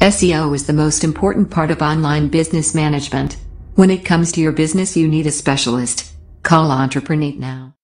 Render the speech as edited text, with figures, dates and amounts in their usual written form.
SEO is the most important part of online business management. When it comes to your business, you need a specialist. Call EntrepreN8 now.